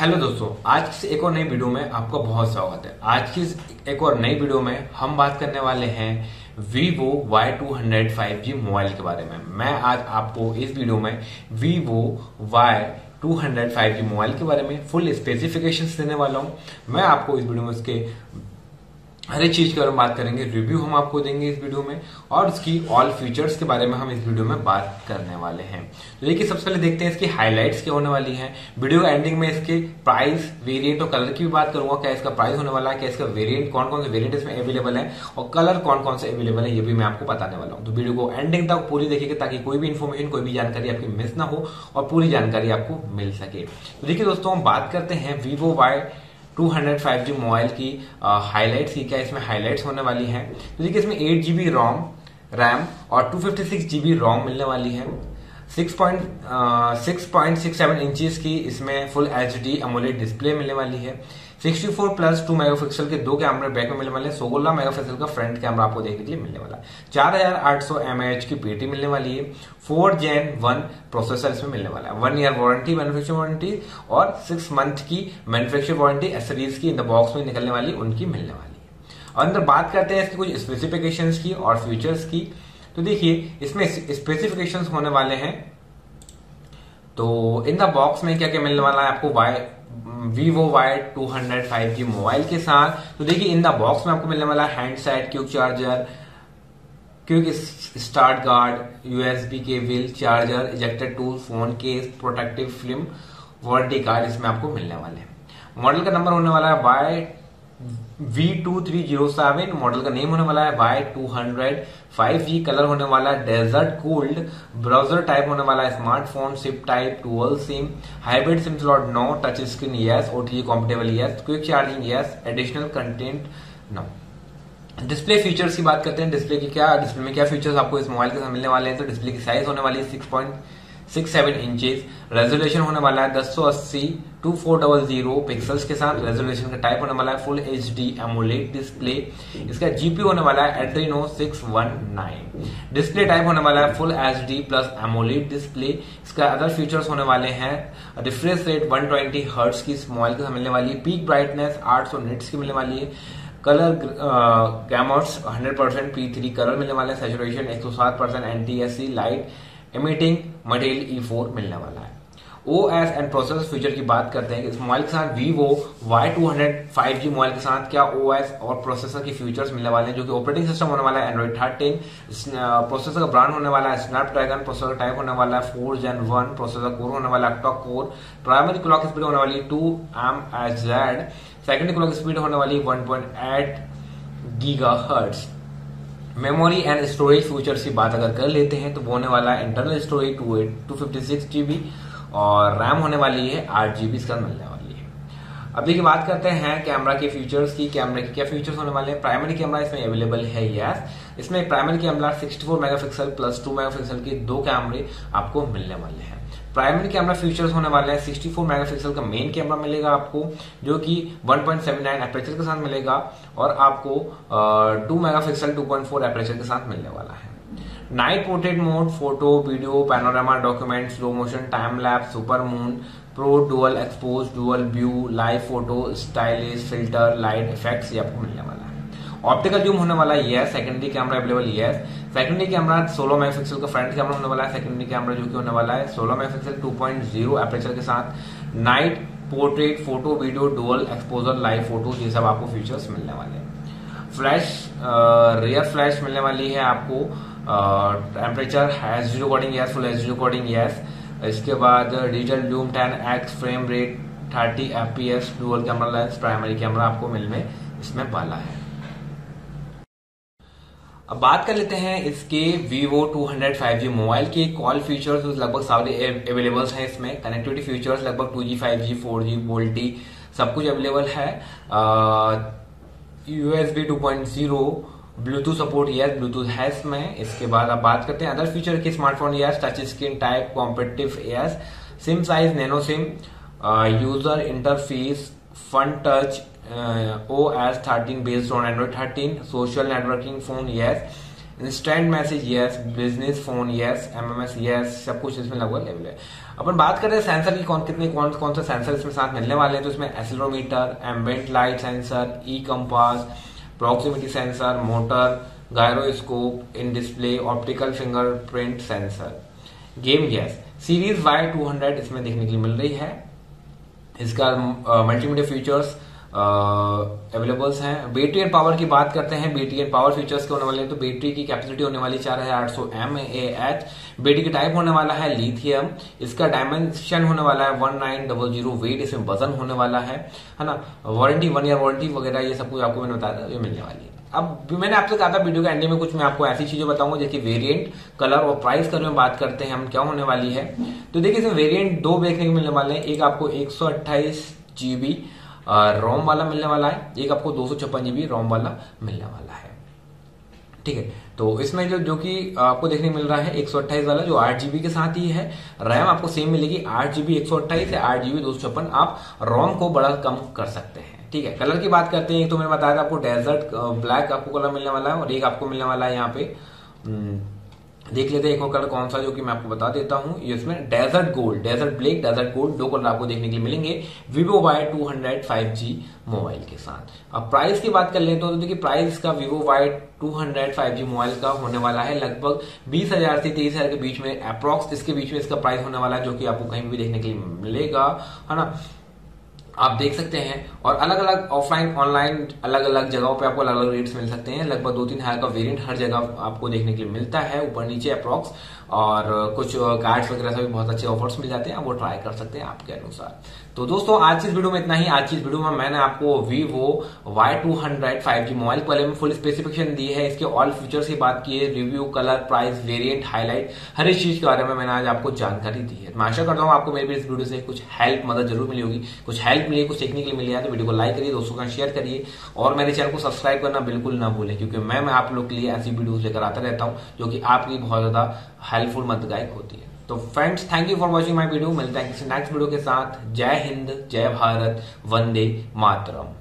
Hello दोस्तों, आज की एक और नई वीडियो में आपका बहुत स्वागत है। आज की एक और नई वीडियो में हम बात करने वाले हैं Vivo Y200 5G मोबाइल के बारे में। मैं आज आपको इस वीडियो में Vivo Y200 5G मोबाइल के बारे में फुल स्पेसिफिकेशंस देने वाला हूं। मैं आपको इस वीडियो में इसके हर एक चीज के बारे में बात करेंगे, रिव्यू हम आपको देंगे इस वीडियो में, और इसकी ऑल फीचर्स के बारे में हम इस वीडियो में बात करने वाले हैं। तो देखिए, सबसे पहले देखते हैं इसकी हाइलाइट्स क्या होने वाली हैं। वीडियो एंडिंग में इसके प्राइस, वेरिएंट और कलर की भी बात करूंगा, क्या इसका प्राइस होने वाला है, क्या इसका वेरिएंट, कौन कौन से वेरिएंट इसमें अवेलेबल है और कलर कौन कौन से अवेलेबल है, ये भी मैं आपको बताने वाला हूँ। तो वीडियो को एंडिंग तक पूरी देखिएगा ताकि कोई भी इन्फॉर्मेशन, कोई भी जानकारी आपकी मिस ना हो और पूरी जानकारी आपको मिल सके। तो देखिए दोस्तों, हम बात करते हैं Vivo Y200 5G मोबाइल की हाइलाइट्स की, क्या इसमें हाइलाइट्स होने वाली हैं। तो देखिए, इसमें 8GB रैम और 256GB रोम मिलने वाली है। 6.67 इंचेस की इसमें फुल HD AMOLED डिस्प्ले मिलने वाली है। 64+2 मेगापिक्सल के दो कैमरे बैक में मिलने वाले हैं। 16 मेगापिक्सल का फ्रंट कैमरा आपको देखने के लिए मिलने वाला है। 4800 mAh की बैटरी मिलने वाली है। 4Gen 1 प्रोसेसर इसमें मिलने वाला है। 1 ईयर वारंटी, मैन्युफैक्चर वारंटी, और 6 मंथ की मैन्युफैक्चर वारंटी एक्सेसरीज की इन द बॉक्स में निकलने वाली उनकी मिलने वाली है। और अंदर बात करते हैं इसकी कुछ स्पेसिफिकेशंस की और फीचर्स की। तो देखिए, इसमें स्पेसिफिकेशंस होने वाले हैं। तो इन द बॉक्स में क्या क्या मिलने वाला है आपको Vivo Y200 5G मोबाइल के साथ। तो देखिए, इन द बॉक्स में आपको मिलने वाला है handset, quick charger, quick start guard, USB cable, charger, ejector tool, phone case, protective film, warranty card इसमें आपको मिलने वाले हैं। मॉडल का नंबर होने वाला है V2307। मॉडल का नेम होने वाला है Y200 5G। कलर होने वाला है डेजर्ट कोल्ड। ब्राउजर टाइप होने वाला है smartphone. SIM type dual SIM. Hybrid SIM slot no. Touch screen yes. OTA compatible yes. Quick charging yes. Additional content no. Display features की बात करते हैं। डिस्प्ले में क्या फीचर्स आपको इस मोबाइल के साथ मिलने वाले हैं। तो डिस्प्ले की साइज होने वाली है 6.67 इंचेस। रेजोल्यूशन होने वाला है 1080x2400 पिक्सल्स के साथ। रेजोल्यूशन का टाइप होने वाला है फुल HD AMOLED डिस्प्ले। इसका GPU होने वाला है Adreno 619। डिस्प्ले टाइप होने वाला है full HD plus AMOLED display. इसका अदर फीचर्स होने वाले हैं रिफ्रेश रेट 120 हर्ट्ज की इस मोबाइल के साथ मिलने वाली है। पीक ब्राइटनेस 800 निट्स की मिलने वाली है। कलर गैमोट्स 100% P3 कलर मिलने वाला है। Saturation 107%, NTSC light emitting material E4 मिलने वाला है। OS एंड प्रोसेसर फीचर की बात करते हैं कि इस मोबाइल के साथ Vivo Y200 5G मोबाइल के साथ क्या OS और प्रोसेसर के फीचर्स मिलने वाले हैं, जो कि ऑपरेटिंग सिस्टम होने वाला है Android 13। प्रोसेसर का ब्रांड होने वाला है Snapdragon। प्रोसेसर टाइप होने वाला है 4Gen 1। प्रोसेसर कोर होने वाला है octa-core। प्राइमरी क्लॉक स्पीड होने वाली 2 mHz। सेकेंडरी क्लॉक स्पीड होने वाली 1.8 GHz। Memory and storage features की बात अगर कर लेते हैं तो वो होने वाला है इंटरनल स्टोरेज 256GB और रैम होने वाली है 8GB इसका मिलने वाली है। अब देखिए, बात करते हैं कैमरा के फीचर्स की। कैमरा के क्या फीचर्स होने वाले हैं। प्राइमरी कैमरा इसमें अवेलेबल है यस। इसमें primary camera 64 megapixel plus 2 megapixel के दो कैमरे आपको मिलने वाले हैं। प्राइमरी कैमरा फीचर्स होने वाले हैं 64 मेगापिक्सल का मेन कैमरा मिलेगा आपको, जो कि 1.79 एपरेचर के साथ मिलेगा, और आपको 2 मेगापिक्सल 2.4 एपरेचर के साथ मिलने वाला है। Night portrait mode, photo, video, panorama, document, slow motion, time lapse, super moon, pro, dual expose, dual view, live photo, stylish, filter, light effects ये आपको मिलने वाला है। ऑप्टिकल जूम होने वाला है yes. Secondary camera available yes. Secondary camera 16 megapixel का front camera होने वाला है। सेकेंडरी कैमरा जो कि होने वाला है 16 मेगापिक्सल 2.0 एपरेचर के साथ। Night portrait, photo, video, dual exposure, live photo ये सब आपको फीचर्स मिलने वाले हैं। फ्लैश, रियर फ्लैश मिलने वाली है आपको। Temperature HD recording yes, full HD recording yes. इसके बाद digital zoom 10x, frame rate 30 FPS, dual camera lens, primary camera आपको मिलने इसमें वाला है। अब बात कर लेते हैं इसके Vivo 200 5G मोबाइल के कॉल फीचर्स। लगभग सारे अवेलेबल हैं इसमें। कनेक्टिविटी फीचर्स लगभग 2G, 5G, 4G, VoLTE सब कुछ अवेलेबल है। USB 2.0, Bluetooth support yes, Bluetooth है इसमें। इसके बाद आप बात करते हैं अदर फीचर की। Smartphone yes, touch screen type compatible yes, SIM size nano SIM, user interface fun touch, OS 13 based on Android 13, social networking phone yes, instant message yes, business phone yes, MMS yes, सब कुछ इसमें लगभग available है। अपन बात करें sensor की, कौन से सेंसर इसमें साथ मिलने वाले हैं, तो इसमें accelerometer, ambient light sensor, E compass, proximity sensor, motor, gyroscope, in display, optical fingerprint sensor. Game yes, series Y200 इसमें देखने के लिए मिल रही है। इसका मल्टीमीडिया फीचर्स अवेलेबल्स हैं। बैटरी एंड पावर की बात करते हैं, बैटरी एंड पावर फीचर्स के होने वाले हैं, तो बैटरी की कैपेसिटी होने वाली 4800 mAh। बैटरी का टाइप होने वाला है लिथियम। इसका डायमेंशन होने वाला है 1900 वेट, इसमें वजन होने वाला है ना। वारंटी 1 ईयर वारंटी वगैरह ये सब कुछ आपको मैंने बताया था, ये मिलने वाली है। अब मैंने आपसे कहा था वीडियो के एंड में कुछ मैं आपको ऐसी चीजें बताऊंगा जैसे वेरिएंट, कलर और प्राइस। कलर में बात करते हैं हम, क्या होने वाली है, तो देखिए इसमें वेरिएंट दो देखने को मिलने वाले हैं। एक आपको 128 GB रोम वाला मिलने वाला है, एक आपको 256 GB रोम वाला मिलने वाला है। ठीक है, तो इसमें जो कि आपको देखने मिल रहा है 128 वाला, जो 8 GB के साथ ही है। रैम आपको सेम मिलेगी 8 GB 128 या 8 GB 256। आप रोम को बड़ा कम कर सकते हैं। ठीक है, कलर की बात करते हैं, एक तो मैंने बताया था आपको डेजर्ट ब्लैक आपको कलर मिलने वाला है, और एक आपको मिलने वाला है यहाँ पे देख लेते हैं एक और कलर कौन सा, जो कि मैं आपको बता देता हूँ। इसमें desert gold, desert black, desert gold, दो कलर आपको देखने के लिए मिलेंगे Vivo Y200 5G मोबाइल के साथ। अब प्राइस की बात कर लेते हैं, तो देखिए प्राइस का Vivo Y200 5G मोबाइल का होने वाला है लगभग 20,000 से 23,000 के बीच में, अप्रोक्स इसके बीच में इसका प्राइस होने वाला है, जो कि आपको कहीं भी देखने के लिए मिलेगा, है ना। आप देख सकते हैं, और अलग अलग ऑफलाइन ऑनलाइन अलग अलग जगहों पे आपको अलग अलग रेट्स मिल सकते हैं। लगभग 2-3 हज़ार का वेरिएंट हर जगह आपको देखने के लिए मिलता है, ऊपर नीचे अप्रॉक्स, और कुछ कार्ड्स वगैरह से भी बहुत अच्छे ऑफर्स मिल जाते हैं, आप वो ट्राई कर सकते हैं आपके अनुसार। तो दोस्तों आज की इस वीडियो में इतना ही। आज की इस वीडियो में मैंने आपको Vivo Y200 5G मोबाइल के बारे में फुल स्पेसिफिकेशन दी है, इसके ऑल फीचर्स की बात की है, review, colour, price, variant, highlight, हर एक चीज के बारे में मैंने आज आपको जानकारी दी है। मैं आशा करता हूँ आपको मेरी इस वीडियो से कुछ हेल्प, मदद जरूर मिली होगी, कुछ हेल्प मिली, कुछ सीखने के लिए मिली है। तो वीडियो को लाइक करिए, दोस्तों का शेयर करिए, और मेरे चैनल को सब्सक्राइब करना बिल्कुल ना भूलें, क्योंकि मैं आप लोग के लिए ऐसी वीडियो लेकर आता रहता हूँ जो कि आपकी बहुत ज्यादा हेल्पफुल, मददगायक होती है। तो friends, thank you for watching my video. मिलते हैं किसी नेक्स्ट वीडियो के साथ। जय हिंद, जय भारत, वंदे मातरम।